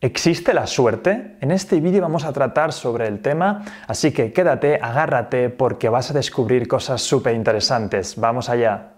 ¿Existe la suerte? En este vídeo vamos a tratar sobre el tema, así que quédate, agárrate, porque vas a descubrir cosas súper interesantes. ¡Vamos allá!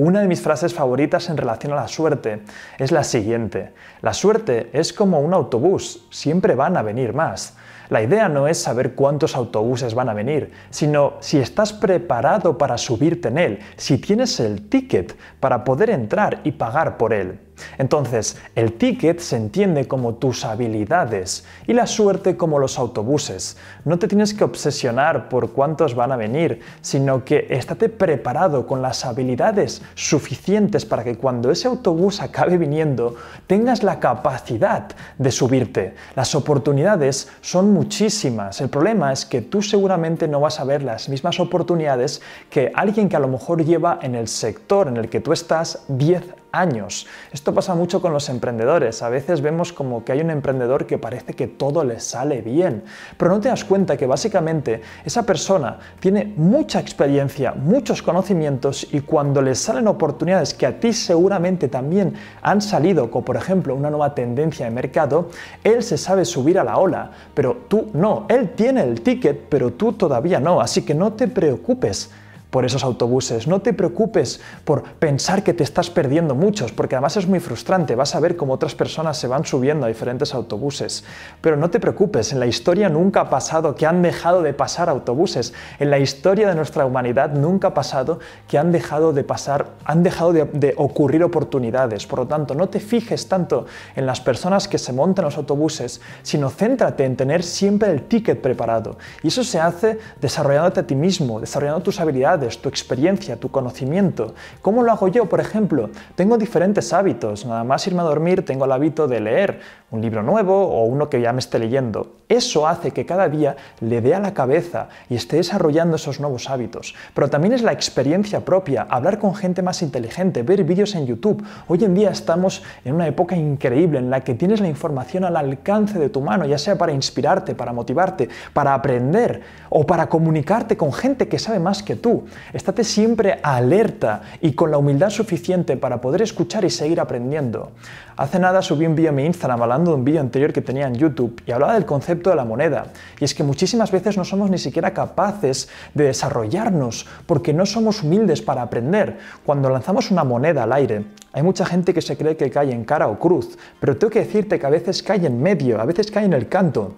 Una de mis frases favoritas en relación a la suerte es la siguiente: la suerte es como un autobús, siempre van a venir más. La idea no es saber cuántos autobuses van a venir, sino si estás preparado para subirte en él, si tienes el ticket para poder entrar y pagar por él. Entonces, el ticket se entiende como tus habilidades y la suerte como los autobuses. No te tienes que obsesionar por cuántos van a venir, sino que estate preparado con las habilidades suficientes para que cuando ese autobús acabe viniendo, tengas la capacidad de subirte. Las oportunidades son muchísimas. El problema es que tú seguramente no vas a ver las mismas oportunidades que alguien que a lo mejor lleva en el sector en el que tú estás 10 años. Esto pasa mucho con los emprendedores. A veces vemos como que hay un emprendedor que parece que todo le sale bien, pero no te das cuenta que básicamente esa persona tiene mucha experiencia, muchos conocimientos, y cuando le salen oportunidades que a ti seguramente también han salido, como por ejemplo una nueva tendencia de mercado, él se sabe subir a la ola, pero tú no. Él tiene el ticket, pero tú todavía no. Así que no te preocupes por esos autobuses, no te preocupes por pensar que te estás perdiendo muchos, porque además es muy frustrante. Vas a ver cómo otras personas se van subiendo a diferentes autobuses, pero no te preocupes, en la historia nunca ha pasado que han dejado de pasar autobuses. En la historia de nuestra humanidad nunca ha pasado que han dejado de ocurrir oportunidades. Por lo tanto, no te fijes tanto en las personas que se montan los autobuses, sino céntrate en tener siempre el ticket preparado, y eso se hace desarrollándote a ti mismo, desarrollando tus habilidades, tu experiencia, tu conocimiento. ¿Cómo lo hago yo, por ejemplo? Tengo diferentes hábitos. Nada más irme a dormir tengo el hábito de leer un libro nuevo o uno que ya me esté leyendo. Eso hace que cada día le dé a la cabeza y esté desarrollando esos nuevos hábitos. Pero también es la experiencia propia, hablar con gente más inteligente, ver vídeos en YouTube. Hoy en día estamos en una época increíble en la que tienes la información al alcance de tu mano, ya sea para inspirarte, para motivarte, para aprender o para comunicarte con gente que sabe más que tú. Estate siempre alerta y con la humildad suficiente para poder escuchar y seguir aprendiendo. Hace nada subí un vídeo en mi Instagram hablando de un vídeo anterior que tenía en YouTube, y hablaba del concepto de la moneda. Y es que muchísimas veces no somos ni siquiera capaces de desarrollarnos porque no somos humildes para aprender. Cuando lanzamos una moneda al aire, hay mucha gente que se cree que cae en cara o cruz, pero tengo que decirte que a veces cae en medio, a veces cae en el canto.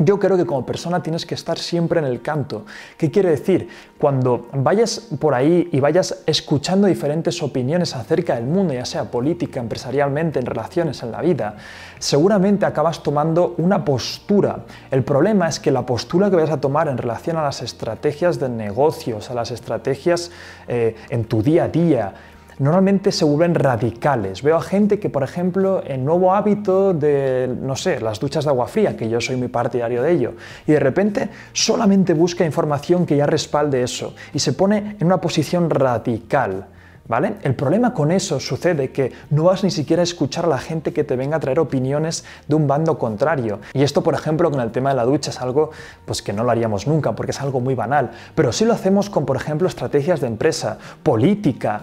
Yo creo que como persona tienes que estar siempre en el canto. ¿Qué quiere decir? Cuando vayas por ahí y vayas escuchando diferentes opiniones acerca del mundo, ya sea política, empresarialmente, en relaciones, en la vida, seguramente acabas tomando una postura. El problema es que la postura que vayas a tomar en relación a las estrategias de negocios, a las estrategias en tu día a día, normalmente se vuelven radicales. Veo a gente que, por ejemplo, el nuevo hábito de, no sé, las duchas de agua fría, que yo soy muy partidario de ello, y de repente solamente busca información que ya respalde eso y se pone en una posición radical, ¿vale? El problema con eso sucede que no vas ni siquiera a escuchar a la gente que te venga a traer opiniones de un bando contrario. Y esto, por ejemplo, con el tema de la ducha es algo pues que no lo haríamos nunca porque es algo muy banal, pero sí lo hacemos con, por ejemplo, estrategias de empresa, política,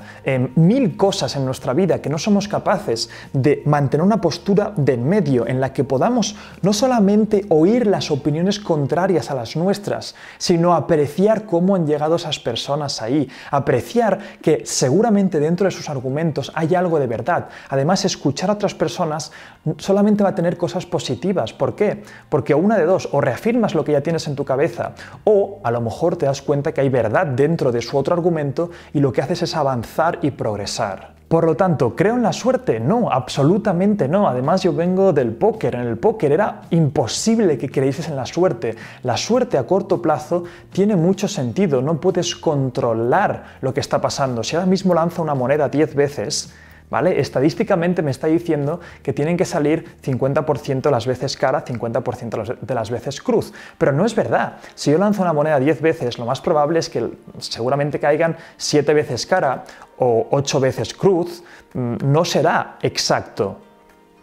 mil cosas en nuestra vida que no somos capaces de mantener una postura de en medio en la que podamos no solamente oír las opiniones contrarias a las nuestras, sino apreciar cómo han llegado esas personas ahí, apreciar que seguramente dentro de sus argumentos hay algo de verdad. Además, escuchar a otras personas solamente va a tener cosas positivas. ¿Por qué? Porque una de dos, o reafirmas lo que ya tienes en tu cabeza, o a lo mejor te das cuenta que hay verdad dentro de su otro argumento y lo que haces es avanzar y progresar. Por lo tanto, ¿creo en la suerte? No, absolutamente no. Además, yo vengo del póker. En el póker era imposible que creyeses en la suerte. La suerte a corto plazo tiene mucho sentido. No puedes controlar lo que está pasando. Si ahora mismo lanzo una moneda 10 veces, ¿vale? Estadísticamente me está diciendo que tienen que salir 50% las veces cara, 50% de las veces cruz. Pero no es verdad. Si yo lanzo una moneda 10 veces, lo más probable es que seguramente caigan 7 veces cara o 8 veces cruz. No será exacto.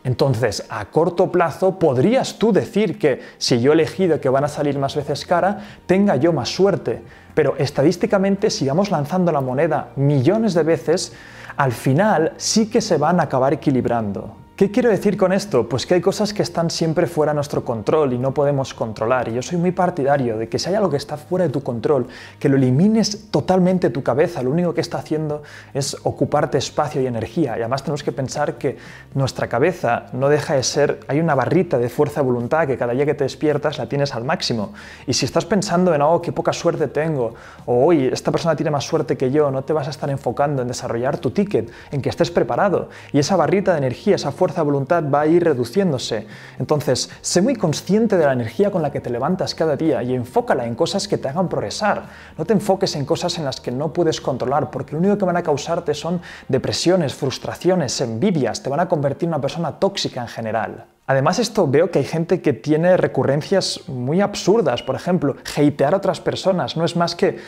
Entonces, a corto plazo, podrías tú decir que si yo he elegido que van a salir más veces cara, tenga yo más suerte. Pero estadísticamente, si vamos lanzando la moneda millones de veces, al final sí que se van a acabar equilibrando. ¿Qué quiero decir con esto? Pues que hay cosas que están siempre fuera de nuestro control y no podemos controlar. Y yo soy muy partidario de que si hay algo que está fuera de tu control, que lo elimines totalmente de tu cabeza. Lo único que está haciendo es ocuparte espacio y energía. Y además tenemos que pensar que nuestra cabeza no deja de ser... Hay una barrita de fuerza de voluntad que cada día que te despiertas la tienes al máximo. Y si estás pensando en, oh, qué poca suerte tengo, o hoy esta persona tiene más suerte que yo, no te vas a estar enfocando en desarrollar tu ticket, en que estés preparado. Y esa barrita de energía, esa fuerza de voluntad va a ir reduciéndose. Entonces, sé muy consciente de la energía con la que te levantas cada día y enfócala en cosas que te hagan progresar. No te enfoques en cosas en las que no puedes controlar, porque lo único que van a causarte son depresiones, frustraciones, envidias, te van a convertir en una persona tóxica en general. Además, esto veo que hay gente que tiene recurrencias muy absurdas. Por ejemplo, hatear a otras personas. No es más que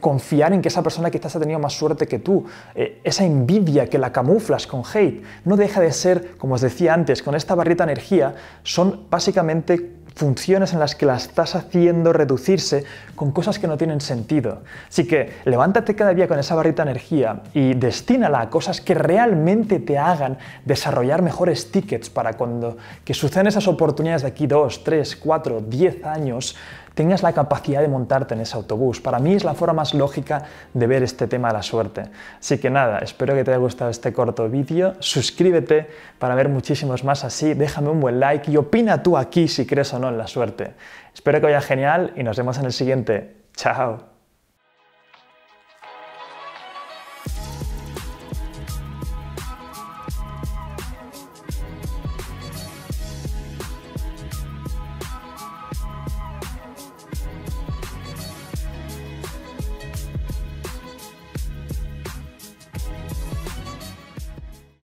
confiar en que esa persona quizás ha tenido más suerte que tú. Esa envidia que la camuflas con hate no deja de ser, como os decía antes, con esta barrita de energía, son básicamente funciones en las que la estás haciendo reducirse con cosas que no tienen sentido. Así que levántate cada día con esa barrita de energía y destínala a cosas que realmente te hagan desarrollar mejores tickets para cuando que sucedan esas oportunidades de aquí 2, 3, 4, 10 años, tengas la capacidad de montarte en ese autobús. Para mí es la forma más lógica de ver este tema de la suerte. Así que nada, espero que te haya gustado este corto vídeo. Suscríbete para ver muchísimos más así, déjame un buen like y opina tú aquí si crees o no en la suerte. Espero que vaya genial y nos vemos en el siguiente. ¡Chao!